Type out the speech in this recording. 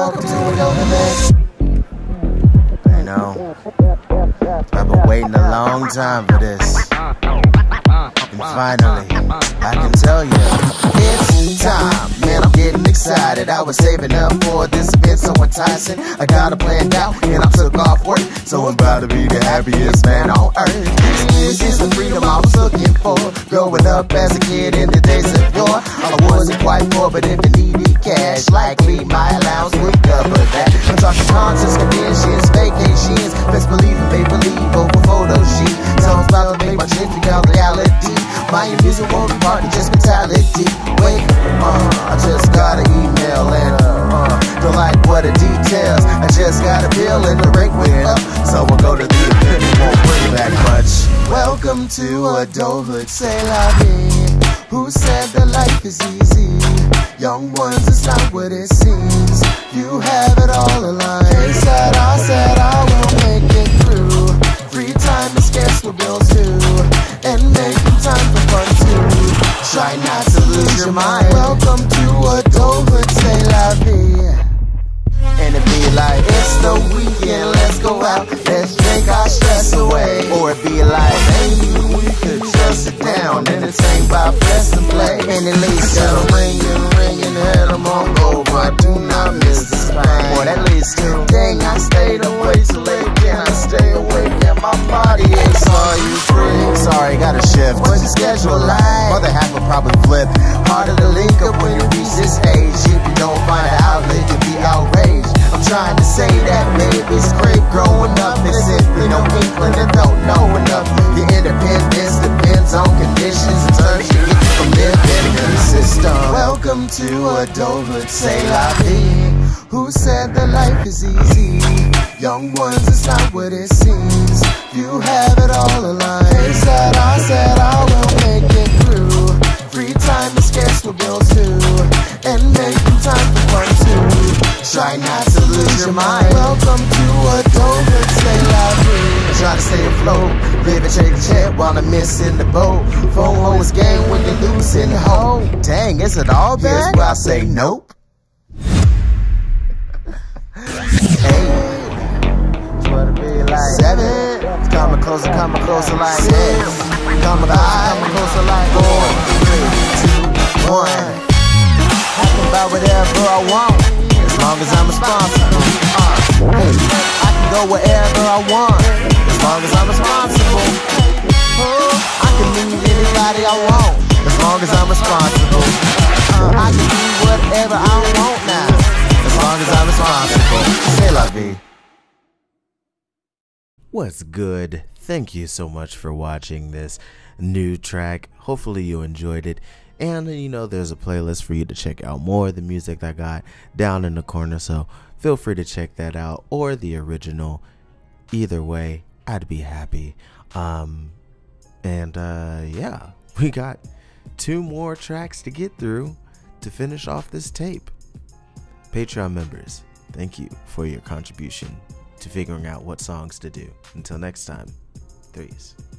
welcome to the Windowed Image. I know, I've been waiting a long time for this, and finally, I can tell you, it's time. Man, I'm getting excited. I was saving up for this event, so enticing. I got it planned out, and I took off work, so I'm about to be the happiest man on earth. This is the freedom I was looking for, growing up as a kid in the days of yore. I wasn't quite poor, but if you needed cash, likely my allowance would cover that. I'm talking concerts, conventions, vacations. Best believe they believe over photo sheet. Songs about to make my dreams become reality. My music won't be part of just mentality. Wait, I just got an email and don't like what the details. I just got a bill and the rate went up, so we'll go to the event. It won't bring back much. Welcome to adulthood, c'est la vie. Who said that life is easy? Young ones, it's not what it seems. You have it all aligned. They said I will make it through. Free time is scarce for bills too, and making time for fun too. Try not to lose your mind. Welcome to adulthood, c'est la vie. And it be like, it's the weekend, let's go out, let's drink our stress away. Or it be like, maybe we could just sit down, entertain by press and play. And at least I got a ringing, head I'm on over, I do not miss this plane. Or at least, dang, I stayed away too late, can I stay awake? And my body aches, are you free? Sorry, got a shift, what's your schedule like? Other half will probably flip, harder to link up when you reach this age. If you don't find an outlet, you'll be outraged. I'm trying to say that baby's great growing up is simply no inkling and don't know enough. Your independence depends on conditions and turns you get from living in the system. Welcome to adulthood, c'est la vie. Who said that life is easy? Young ones, it's not what it seems. You have it all aligned. They said I will make it through. Free time is scarce for bills too, and making time for fun too. Try not to lose your mind. Welcome to adulthood, c'est la vie. Try to stay afloat, live and shake the jet while I'm missing the boat. Phone home is game when you're losing hope. Dang, is it all bad? Yes, but I say nope. Eight, try to be like 7, coming closer like 6, coming closer like 4, 3, 2, 1. I can buy whatever I want, as long as I'm responsible. I can go wherever I want, as long as I'm responsible. I can meet anybody I want, as long as I'm responsible. I can do whatever I want now, as long as I'm responsible. C'est la vie. What's good? Thank you so much for watching this new track. Hopefully you enjoyed it. And you know, there's a playlist for you to check out more of the music that I got down in the corner, so feel free to check that out, or the original. Either way, I'd be happy. Yeah, we got 2 more tracks to get through to finish off this tape. Patreon members, thank you for your contribution to figuring out what songs to do. Until next time, threes.